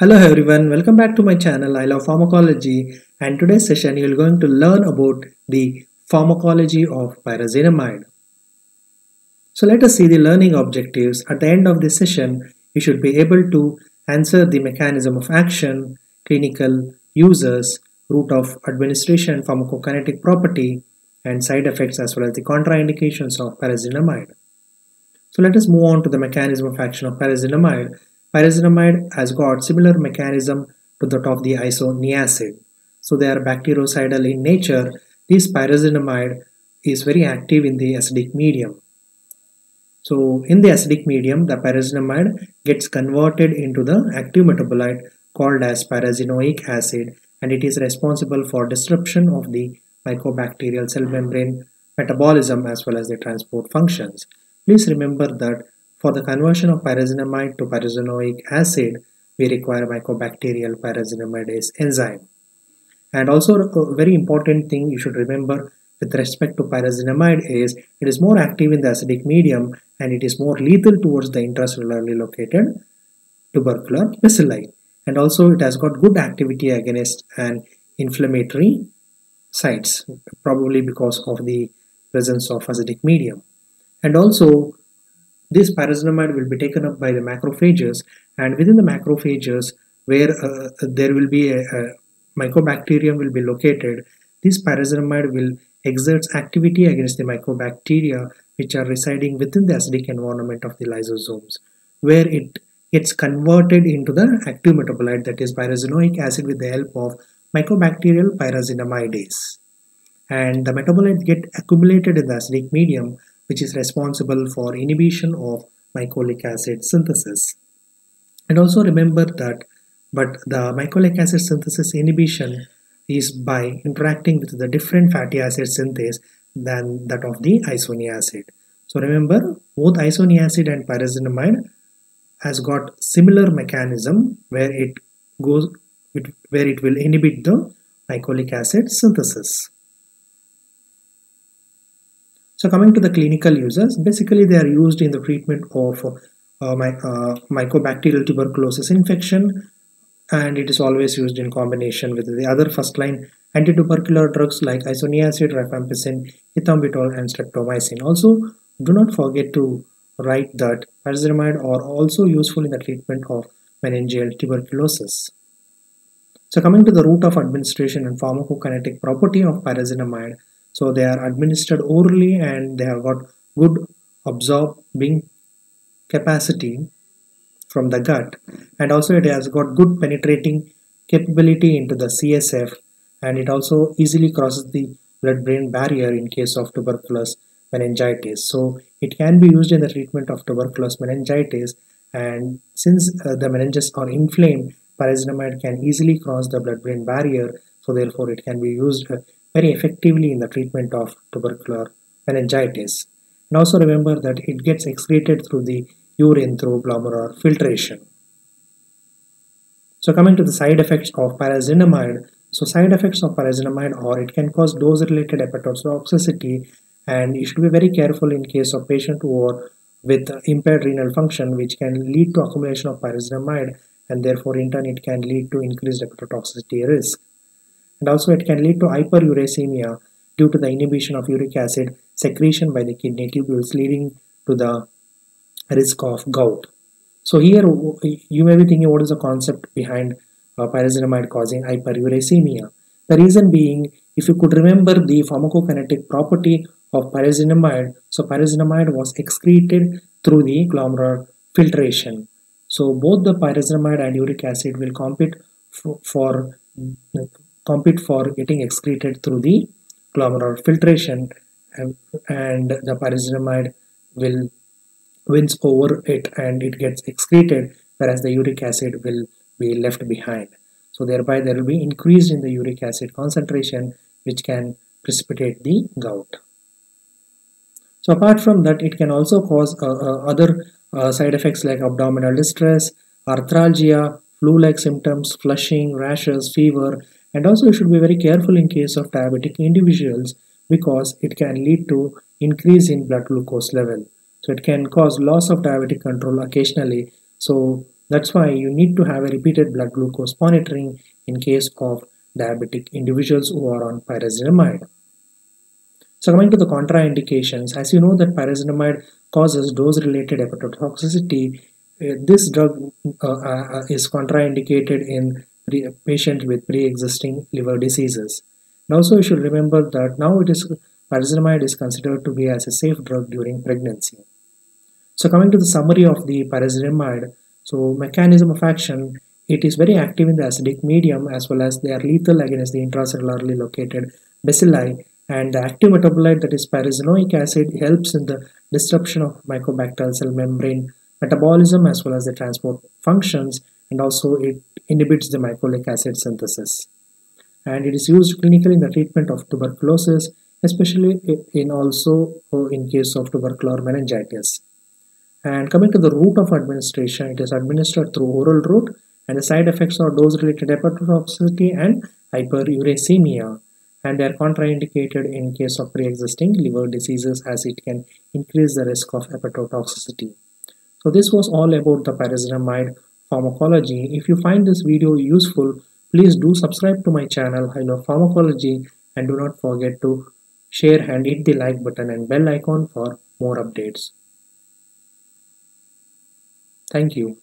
Hello everyone, welcome back to my channel ilovepharmacology, and today's session you're going to learn about the pharmacology of pyrazinamide. So let us see the learning objectives. At the end of this session, you should be able to answer the mechanism of action, clinical uses, route of administration, pharmacokinetic property and side effects, as well as the contraindications of pyrazinamide. So let us move on to the mechanism of action of pyrazinamide. Pyrazinamide has got similar mechanism to that of the isoniazid. So they are bactericidal in nature. This pyrazinamide is very active in the acidic medium. So in the acidic medium, the pyrazinamide gets converted into the active metabolite called as pyrazinoic acid, and it is responsible for disruption of the mycobacterial cell membrane metabolism as well as the transport functions. Please remember that for the conversion of pyrazinamide to pyrazinoic acid, we require mycobacterial pyrazinamidase enzyme. And also a very important thing you should remember with respect to pyrazinamide is it is more active in the acidic medium and it is more lethal towards the intracellularly located tubercular bacilli. And also it has got good activity against an inflammatory sites, probably because of the presence of acidic medium. And also this pyrazinamide will be taken up by the macrophages, and within the macrophages where there will be a mycobacterium will be located, this pyrazinamide will exert activity against the mycobacteria which are residing within the acidic environment of the lysosomes, where it gets converted into the active metabolite, that is pyrazinoic acid, with the help of mycobacterial pyrazinamidase. And the metabolites get accumulated in the acidic medium, which is responsible for inhibition of mycolic acid synthesis. And also remember that the mycolic acid synthesis inhibition is by interacting with the different fatty acid synthase than that of the isoniazid. So remember, both isoniazid and pyrazinamide has got similar mechanism where it goes where it will inhibit the mycolic acid synthesis. So coming to the clinical uses, basically they are used in the treatment of mycobacterial tuberculosis infection, and it is always used in combination with the other first line antitubercular drugs like isoniazid, rifampicin, ethambutol and streptomycin. Also do not forget to write that pyrazinamide are also useful in the treatment of meningeal tuberculosis. So coming to the route of administration and pharmacokinetic property of pyrazinamide, so they are administered orally and they have got good absorbing capacity from the gut, and also it has got good penetrating capability into the CSF, and it also easily crosses the blood-brain barrier in case of tuberculous meningitis. So it can be used in the treatment of tuberculous meningitis, and since the meninges are inflamed, pyrazinamide can easily cross the blood-brain barrier, so therefore it can be used very effectively in the treatment of tubercular meningitis. And also remember that it gets excreted through the urine through glomerular filtration. So coming to the side effects of pyrazinamide, so side effects of pyrazinamide are it can cause dose related hepatotoxicity, and you should be very careful in case of patient who are with impaired renal function, which can lead to accumulation of pyrazinamide, and therefore in turn it can lead to increased hepatotoxicity risk. And also it can lead to hyperuricemia due to the inhibition of uric acid secretion by the kidney tubules, leading to the risk of gout. So here you may be thinking, what is the concept behind pyrazinamide causing hyperuricemia? The reason being, if you could remember the pharmacokinetic property of pyrazinamide, so pyrazinamide was excreted through the glomerular filtration. So both the pyrazinamide and uric acid will compete for getting excreted through the glomerular filtration, and the pyrazinamide will wins over it and it gets excreted, whereas the uric acid will be left behind. So thereby there will be increased in the uric acid concentration, which can precipitate the gout. So apart from that, it can also cause other side effects like abdominal distress, arthralgia, flu-like symptoms, flushing, rashes, fever. And also you should be very careful in case of diabetic individuals, because it can lead to increase in blood glucose level. So it can cause loss of diabetic control occasionally. So That's why you need to have a repeated blood glucose monitoring in case of diabetic individuals who are on pyrazinamide. So coming to the contraindications, as you know that pyrazinamide causes dose-related hepatotoxicity, this drug is contraindicated in patients with pre-existing liver diseases. And also you should remember that now pyrazinamide is considered to be as a safe drug during pregnancy. So coming to the summary of the pyrazinamide, so mechanism of action, it is very active in the acidic medium as well as they are lethal against the intracellularly located bacilli, and the active metabolite, that is pyrazinoic acid, helps in the disruption of mycobacterial cell membrane metabolism as well as the transport functions, and also it inhibits the mycolic acid synthesis. And it is used clinically in the treatment of tuberculosis, especially in also in case of tubercular meningitis. And coming to the route of administration, it is administered through oral route, and the side effects are dose-related hepatotoxicity and hyperuricemia, and they are contraindicated in case of pre-existing liver diseases as it can increase the risk of hepatotoxicity. So this was all about the pyrazinamide pharmacology. If you find this video useful, please do subscribe to my channel ilovepharmacology, and do not forget to share and hit the like button and bell icon for more updates. Thank you.